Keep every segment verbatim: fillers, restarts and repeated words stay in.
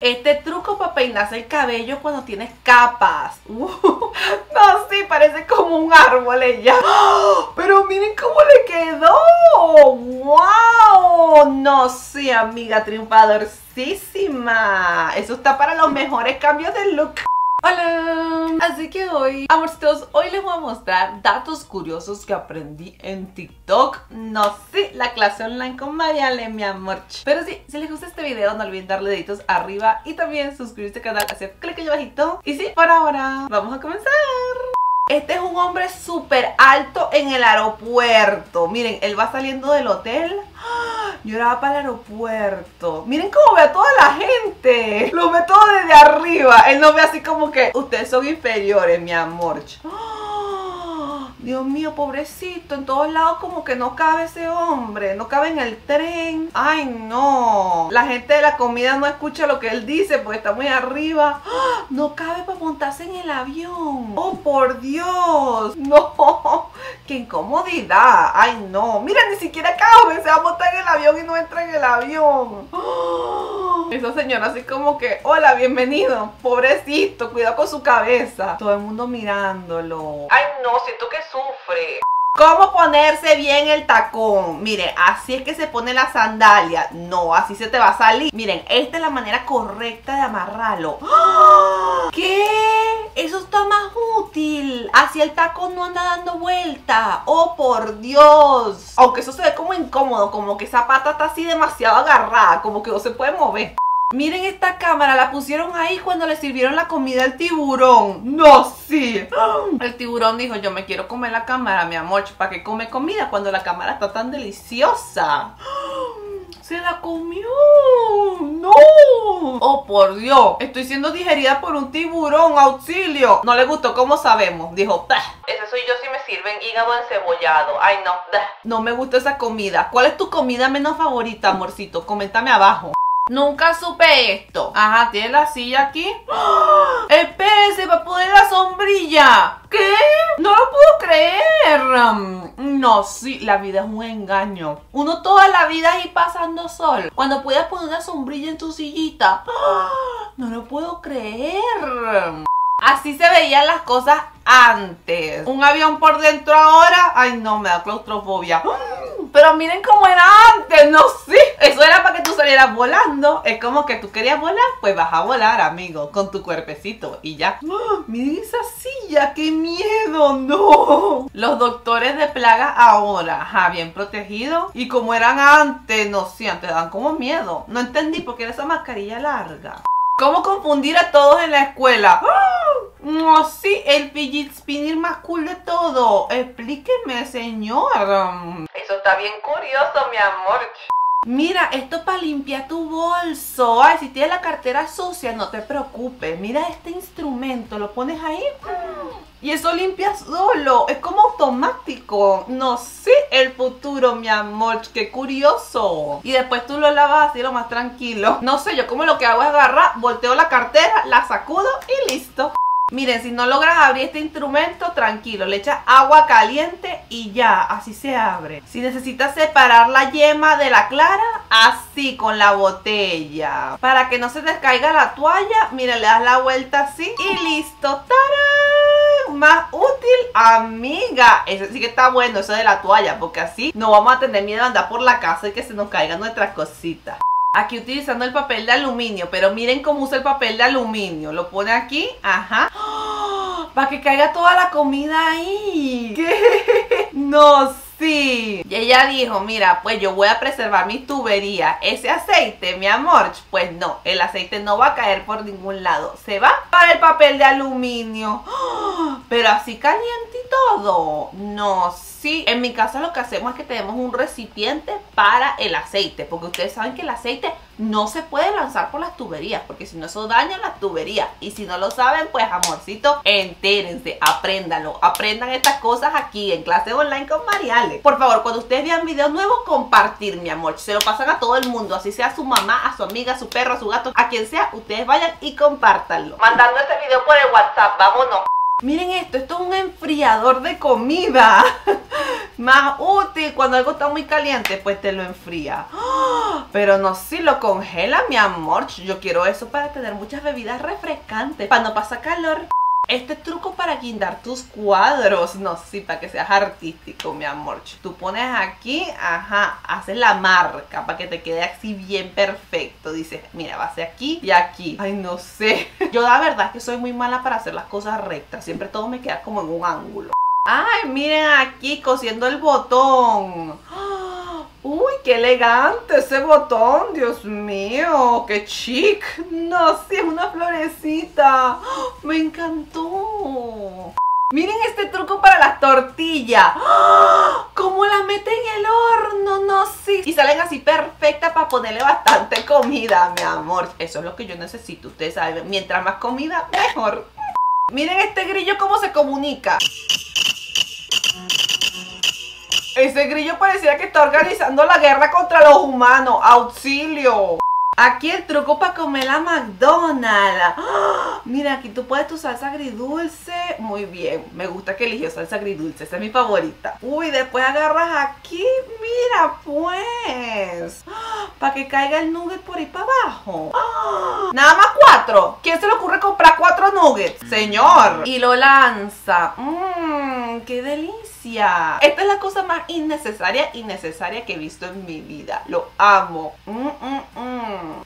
Este truco para peinarse el cabello cuando tienes capas. Uh, no, sí, parece como un árbol ella. ¡Oh! Pero miren cómo le quedó. ¡Wow! No, sí, amiga, triunfadorcísima. Eso está para los mejores cambios de look. Hola, así que hoy, amorcitos, hoy les voy a mostrar datos curiosos que aprendí en TikTok. No sé, la clase online con Mariale, mi amor. Pero sí, si les gusta este video no olviden darle deditos arriba y también suscribirse al canal, hacer clic allá abajito. Y sí, por ahora, vamos a comenzar. Este es un hombre súper alto en el aeropuerto. Miren, él va saliendo del hotel. Lloraba para el aeropuerto. Miren cómo ve a toda la gente. Lo ve todo desde arriba. Él no ve así como que ustedes son inferiores, mi amor. ¡Oh! Dios mío, pobrecito. En todos lados como que no cabe ese hombre. No cabe en el tren. Ay, no. La gente de la comida no escucha lo que él dice porque está muy arriba. ¡Oh! No cabe para montarse en el avión. Oh, por Dios. No. ¡Qué incomodidad! ¡Ay, no! ¡Mira, ni siquiera cabe! Se va a montar en el avión y no entra en el avión. ¡Oh! Esa señora así como que, hola, bienvenido. Pobrecito, cuidado con su cabeza. Todo el mundo mirándolo. ¡Ay, no! Siento que sufre. ¿Cómo ponerse bien el tacón? Miren, así es que se pone la sandalia. No, así se te va a salir. Miren, esta es la manera correcta de amarrarlo. ¡Oh! ¿Qué? Eso está más útil. Así el tacón no anda dando vuelta. ¡Oh, por Dios! Aunque eso se ve como incómodo, como que esa pata está así demasiado agarrada, como que no se puede mover. Miren esta cámara, la pusieron ahí cuando le sirvieron la comida al tiburón. ¡No, sí! El tiburón dijo, yo me quiero comer la cámara, mi amor. ¿Para qué come comida cuando la cámara está tan deliciosa? ¡Se la comió! ¡No! ¡Oh, por Dios! Estoy siendo digerida por un tiburón. ¡Auxilio! No le gustó, como sabemos. Dijo, ¡pah! Ese soy yo si me sirven hígado encebollado. ¡Ay, no! ¡Bah! No me gusta esa comida. ¿Cuál es tu comida menos favorita, amorcito? Coméntame abajo. Nunca supe esto. Ajá, tiene la silla aquí. ¡Oh! ¡Espérese para poner la sombrilla! ¿Qué? ¡No lo puedo creer! No, sí, la vida es un engaño. Uno toda la vida ahí pasando sol. Cuando puedas poner una sombrilla en tu sillita. ¡Oh! No lo puedo creer. Así se veían las cosas antes. Un avión por dentro ahora. Ay, no, me da claustrofobia. Pero miren cómo era antes, no sé. Eso era para que tú salieras volando. Es como que tú querías volar, pues vas a volar, amigo, con tu cuerpecito y ya. ¡Oh! Miren esa silla, qué miedo, no. Los doctores de plagas ahora, ajá, bien protegidos. Y como eran antes, no sé, antes dan como miedo. No entendí por qué era esa mascarilla larga. ¿Cómo confundir a todos en la escuela? ¡Oh! No, sí, el fidget spinner más cool de todo. Explíqueme, señor. Eso está bien curioso, mi amor. Mira, esto para limpiar tu bolso. Ay, si tienes la cartera sucia, no te preocupes. Mira este instrumento, lo pones ahí. Y eso limpia solo, es como automático. No sé, el futuro, mi amor, qué curioso. Y después tú lo lavas así lo más tranquilo. No sé, yo como lo que hago es agarrar, volteo la cartera, la sacudo y listo. Miren, si no logras abrir este instrumento, tranquilo, le echas agua caliente y ya, así se abre. Si necesitas separar la yema de la clara, así con la botella. Para que no se te caiga la toalla, miren, le das la vuelta así y listo. ¡Tarán! Más útil, amiga. Eso sí que está bueno, eso de la toalla, porque así no vamos a tener miedo de andar por la casa y que se nos caigan nuestras cositas. Aquí utilizando el papel de aluminio, pero miren cómo usa el papel de aluminio. Lo pone aquí, ajá. ¡Oh! Para que caiga toda la comida ahí. ¿Qué? No, sí. Y ella dijo, mira, pues yo voy a preservar mi tubería. Ese aceite, mi amor, pues no, el aceite no va a caer por ningún lado. Se va para el papel de aluminio. ¡Oh! Pero así caliente y todo. No, sí. Sí, en mi casa lo que hacemos es que tenemos un recipiente para el aceite, porque ustedes saben que el aceite no se puede lanzar por las tuberías, porque si no eso daña las tuberías. Y si no lo saben, pues amorcito, entérense, apréndanlo, aprendan estas cosas aquí en clase online con Mariale. Por favor, cuando ustedes vean videos nuevos, compartir, mi amor, se lo pasan a todo el mundo, así sea a su mamá, a su amiga, a su perro, a su gato, a quien sea, ustedes vayan y compártanlo. Mandando este video por el WhatsApp, vámonos. Miren esto, esto es un enfriador de comida. Más útil cuando algo está muy caliente, pues te lo enfría. ¡Oh! Pero no, si lo congela, mi amor. Yo quiero eso para tener muchas bebidas refrescantes, para no pasar calor. Este truco para guindar tus cuadros, no, sí, para que seas artístico, mi amor. Tú pones aquí, ajá, haces la marca para que te quede así bien perfecto. Dices, mira, va a ser aquí y aquí. Ay, no sé. Yo la verdad es que soy muy mala para hacer las cosas rectas. Siempre todo me queda como en un ángulo. Ay, miren aquí, cosiendo el botón. Uy, qué elegante ese botón, Dios mío, qué chic. No, sí, es una florecita. ¡Oh, me encantó! Miren este truco para las tortillas. ¡Oh, cómo las meten en el horno! No, sí. Y salen así perfectas para ponerle bastante comida, mi amor. Eso es lo que yo necesito, ustedes saben. Mientras más comida, mejor. Miren este grillo cómo se comunica. Ese grillo parecía que está organizando la guerra contra los humanos. ¡Auxilio! Aquí el truco para comer la McDonald's. ¡Oh! Mira, aquí tú puedes tu salsa agridulce. Muy bien, me gusta que eligió salsa agridulce. Esa es mi favorita. Uy, después agarras aquí, mira pues. ¡Oh! Para que caiga el nugget por ahí para abajo. ¡Oh! Nada más cuatro. ¿Quién se le ocurre comprar cuatro nuggets? Señor. Y lo lanza. Mmm, qué delicia. Esta es la cosa más innecesaria, innecesaria que he visto en mi vida. Lo amo. Mm, mm, mm.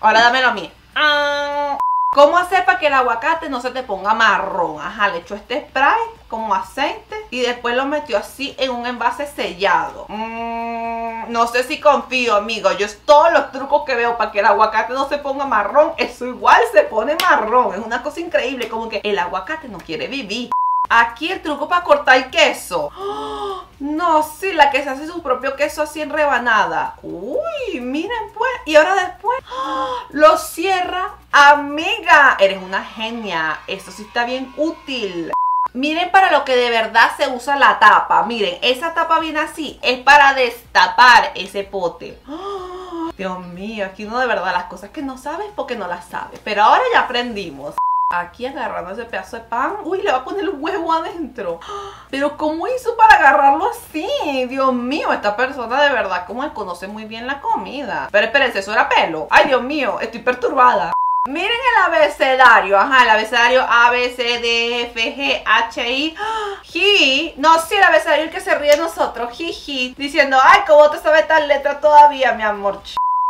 Ahora dámelo a mí. Ah. ¿Cómo hacer para que el aguacate no se te ponga marrón? Ajá, le echó este spray como aceite y después lo metió así en un envase sellado. Mm, no sé si confío, amigo. Yo todos los trucos que veo para que el aguacate no se ponga marrón, eso igual se pone marrón. Es una cosa increíble, como que el aguacate no quiere vivir. Aquí el truco para cortar el queso. ¡Oh! No, sí, la que se hace su propio queso así en rebanada. Uy, miren pues. Y ahora después, ¡oh! Lo cierra. Amiga, eres una genia. Eso sí está bien útil. Miren para lo que de verdad se usa la tapa. Miren, esa tapa viene así. Es para destapar ese pote. ¡Oh! Dios mío, aquí uno de verdad las cosas que no sabes porque no las sabes. Pero ahora ya aprendimos. Aquí agarrando ese pedazo de pan. Uy, le va a poner un huevo adentro. Pero ¿cómo hizo para agarrarlo así? Dios mío, esta persona de verdad como él conoce muy bien la comida. Pero espérense, eso era pelo. Ay, Dios mío, estoy perturbada. Miren el abecedario. Ajá, el abecedario A, B, C, D, F, G, H, I, G. No, sí, el abecedario el que se ríe de nosotros. Jiji. Diciendo, ay, ¿cómo te sabe tal letra todavía, mi amor?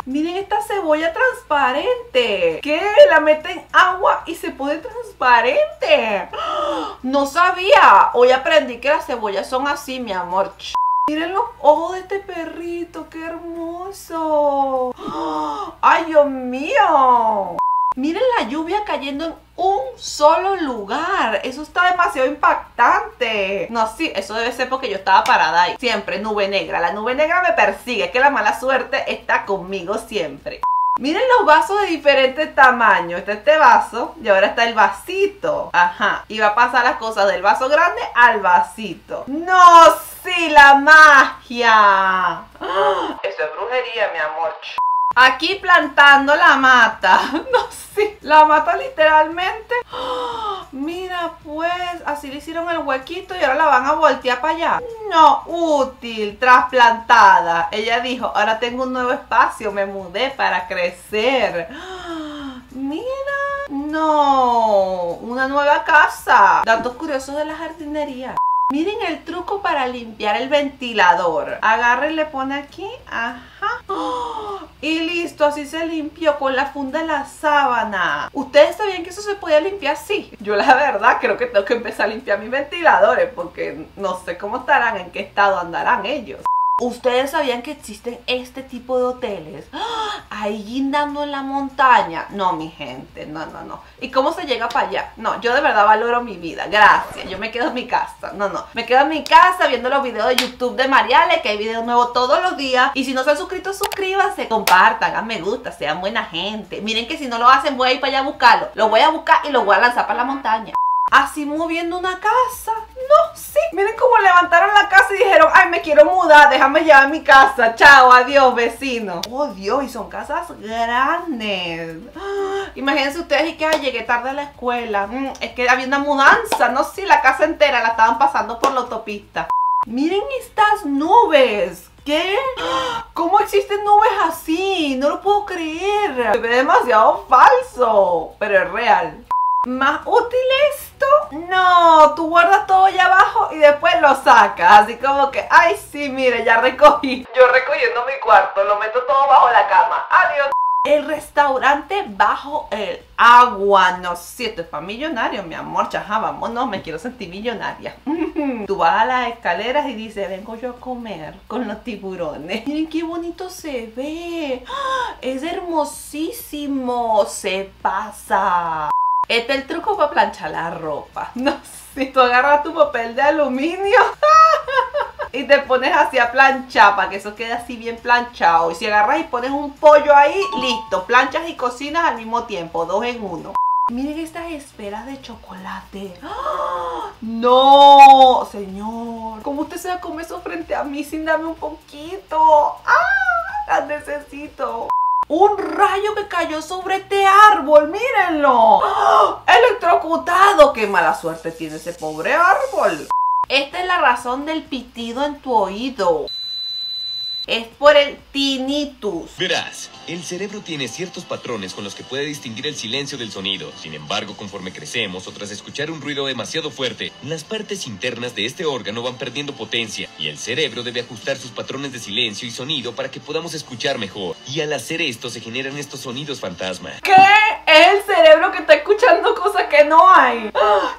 Miren esta cebolla transparente. ¿Qué? La meten agua y se pone transparente. No sabía. Hoy aprendí que las cebollas son así, mi amor. Miren los ojos de este perrito. ¡Qué hermoso! ¡Ay, Dios mío! Miren la lluvia cayendo en un solo lugar. Eso está demasiado impactante. No, sí, eso debe ser porque yo estaba parada ahí. Siempre nube negra. La nube negra me persigue. Es que la mala suerte está conmigo siempre. Miren los vasos de diferentes tamaños. Está este vaso y ahora está el vasito. Ajá. Y va a pasar las cosas del vaso grande al vasito. No, sí, la magia. Eso es brujería, mi amor. Aquí plantando la mata. No, sí, la mata literalmente. ¡Oh! Mira pues, así le hicieron el huequito y ahora la van a voltear para allá. No, útil, trasplantada. Ella dijo, ahora tengo un nuevo espacio, me mudé para crecer. ¡Oh! Mira. No, una nueva casa. Datos curiosos de la jardinería. Miren el truco para limpiar el ventilador. Agarra y le pone aquí, ajá. ¡Oh! Y listo, así se limpió con la funda de la sábana. ¿Ustedes sabían que eso se podía limpiar así? Yo la verdad creo que tengo que empezar a limpiar mis ventiladores porque no sé cómo estarán, en qué estado andarán ellos. ¿Ustedes sabían que existen este tipo de hoteles? ¡Ah! Ahí guindando en la montaña. No, mi gente, no, no, no. ¿Y cómo se llega para allá? No, yo de verdad valoro mi vida, gracias. Yo me quedo en mi casa, no, no. Me quedo en mi casa viendo los videos de YouTube de Mariale, que hay videos nuevos todos los días. Y si no se han suscrito, suscríbanse, compartan, hagan me gusta, sean buena gente. Miren que si no lo hacen, voy a ir para allá a buscarlo. Lo voy a buscar y lo voy a lanzar para la montaña. así moviendo una casa. No sé. Miren cómo levantaron la casa y dijeron, ay, me quiero mudar, déjame llevar a mi casa. Chao, adiós, vecino. Oh, Dios, y son casas grandes. ¡Ah! Imagínense ustedes y que, ay, llegué tarde a la escuela. Mm, es que había una mudanza, no sé, la casa entera la estaban pasando por la autopista. Miren estas nubes. ¿Qué? ¿Cómo existen nubes así? No lo puedo creer. Se ve demasiado falso, pero es real. ¿Más útil esto? No, tú guardas todo allá abajo y después lo sacas. Así como que, ay sí, mire, ya recogí. Yo recogiendo mi cuarto, lo meto todo bajo la cama. Adiós. El restaurante bajo el agua. No sé, esto es para millonarios, mi amor. Chajá, vámonos, me quiero sentir millonaria. Tú vas a las escaleras y dices, vengo yo a comer con los tiburones. Miren qué bonito se ve. Es hermosísimo. Se pasa. Este es el truco para planchar la ropa. No sé, tú agarras tu papel de aluminio y te pones así a planchar para que eso quede así bien planchado. Y si agarras y pones un pollo ahí, listo. Planchas y cocinas al mismo tiempo, dos en uno. Miren estas esferas de chocolate. ¡Ah! ¡No! Señor, ¿cómo usted se va a comer eso frente a mí sin darme un poquito? ¡Ah! Las necesito. Un rayo que cayó sobre este árbol, mírenlo. ¡Oh! Electrocutado, qué mala suerte tiene ese pobre árbol. Esta es la razón del pitido en tu oído. Es por el tinnitus. Verás, el cerebro tiene ciertos patrones con los que puede distinguir el silencio del sonido. Sin embargo, conforme crecemos o tras escuchar un ruido demasiado fuerte, las partes internas de este órgano van perdiendo potencia y el cerebro debe ajustar sus patrones de silencio y sonido para que podamos escuchar mejor. Y al hacer esto se generan estos sonidos fantasma. ¿Qué? Es el cerebro que está escuchando cosas que no hay.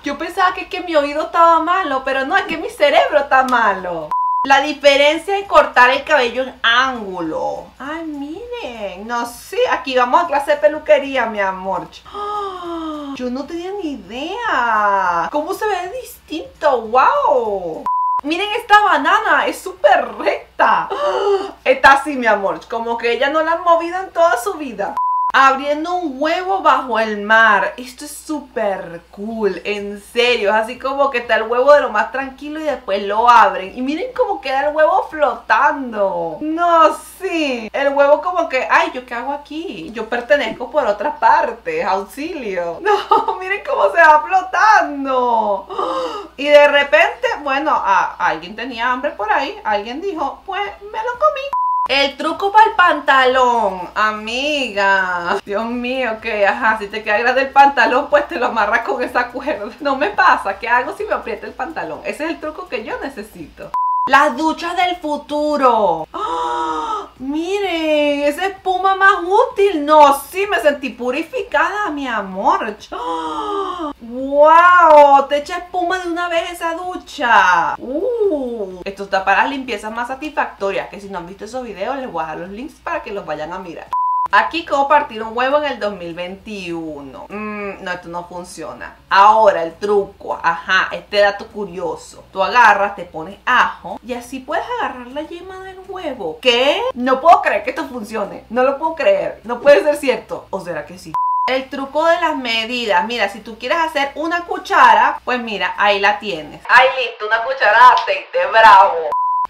Yo pensaba que, que mi oído estaba malo, pero no, es que mi cerebro está malo. La diferencia es cortar el cabello en ángulo. Ay, miren. No sé, aquí vamos a clase de peluquería, mi amor. ¡Oh! Yo no tenía ni idea. ¿Cómo se ve distinto? ¡Wow! Miren esta banana, es súper recta. ¡Oh! Está así, mi amor, como que ella no la ha movido en toda su vida. Abriendo un huevo bajo el mar. Esto es súper cool, en serio. Es así como que está el huevo de lo más tranquilo y después lo abren. Y miren cómo queda el huevo flotando. No, sí. El huevo como que, ay, ¿yo qué hago aquí? Yo pertenezco por otra parte. Auxilio. No, miren cómo se va flotando. Y de repente, bueno, a, a alguien tenía hambre por ahí. Alguien dijo, pues me lo comí. El truco para el pantalón, amiga. Dios mío, ok, ajá, si te queda grande el pantalón, pues te lo amarras con esa cuerda. No me pasa, ¿qué hago si me aprieta el pantalón? Ese es el truco que yo necesito. Las duchas del futuro. ¡Oh! Miren, esa espuma más útil. No, sí, me sentí purificada, mi amor. ¡Oh! ¡Wow! Te echa espuma de una vez esa ducha. ¡Uh! Esto está para las limpiezas más satisfactorias, que si no han visto esos videos les voy a dejar los links para que los vayan a mirar. Aquí cómo partir un huevo en el dos mil veintiuno. Mm, no, esto no funciona. Ahora el truco, ajá, este dato curioso. Tú agarras, te pones ajo y así puedes agarrar la yema del huevo. ¿Qué? No puedo creer que esto funcione. No lo puedo creer. No puede ser cierto. ¿O será que sí? El truco de las medidas. Mira, si tú quieres hacer una cuchara, pues mira, ahí la tienes. Ahí listo, una cuchara de aceite, bravo.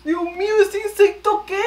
Dios mío, ¿ese insecto qué?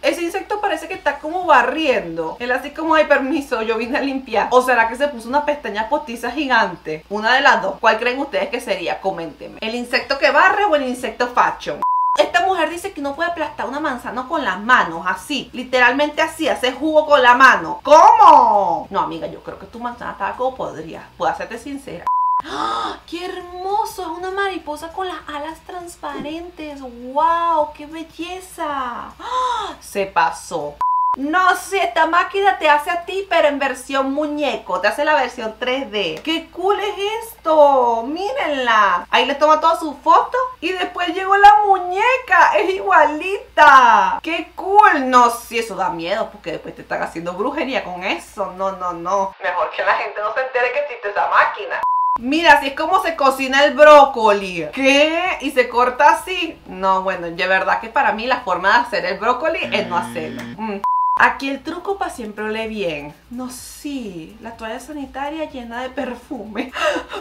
Ese insecto parece que está como barriendo. Él así como, ay, permiso, yo vine a limpiar. ¿O será que se puso una pestaña postiza gigante? Una de las dos. ¿Cuál creen ustedes que sería? Coméntenme. ¿El insecto que barre o el insecto facho? Esta mujer dice que no puede aplastar una manzana con las manos, así, literalmente así, hacer jugo con la mano. ¿Cómo? No, amiga, yo creo que tu manzana estaba como podría. Puedo hacerte sincera. ¡Oh, qué hermoso! Es una mariposa con las alas transparentes. ¡Wow! ¡Qué belleza! ¡Oh, se pasó! No sé, esta máquina te hace a ti, pero en versión muñeco. Te hace la versión tres D. ¡Qué cool es esto! ¡Mírenla! Ahí les toma todas sus fotos y después llegó la muñeca. ¡Es igualita! ¡Qué cool! No sé, eso da miedo porque después te están haciendo brujería con eso. No, no, no. Mejor que la gente no se entere que existe esa máquina. Mira, así es como se cocina el brócoli. ¿Qué? ¿Y se corta así? No, bueno, de verdad que para mí la forma de hacer el brócoli es no hacerlo. Mm. Aquí el truco para siempre oler bien. No, sí, la toalla sanitaria llena de perfume.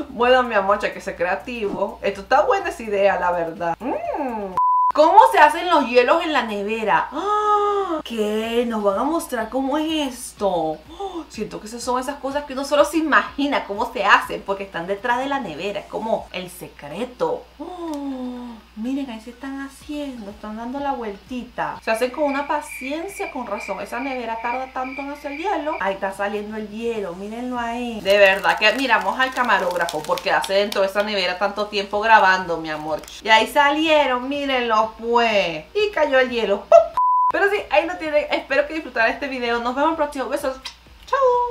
Bueno, mi amor, que sea creativo. Esto está buena esa idea, la verdad. Mm. ¿Cómo se hacen los hielos en la nevera? ¡Ah! ¿Qué? Nos van a mostrar cómo es esto. ¡Oh! Siento que esas son esas cosas que uno solo se imagina cómo se hacen, porque están detrás de la nevera. Es como el secreto. ¡Oh! Miren, ahí se están haciendo, están dando la vueltita. Se hacen con una paciencia, con razón. Esa nevera tarda tanto en hacer hielo. Ahí está saliendo el hielo, mírenlo ahí. De verdad que admiramos al camarógrafo, porque hace dentro de esa nevera tanto tiempo grabando, mi amor. Y ahí salieron, mírenlo pues. Y cayó el hielo. Pero sí, ahí lo tienen. Espero que disfrutaran este video. Nos vemos en el próximo. Besos. Chao.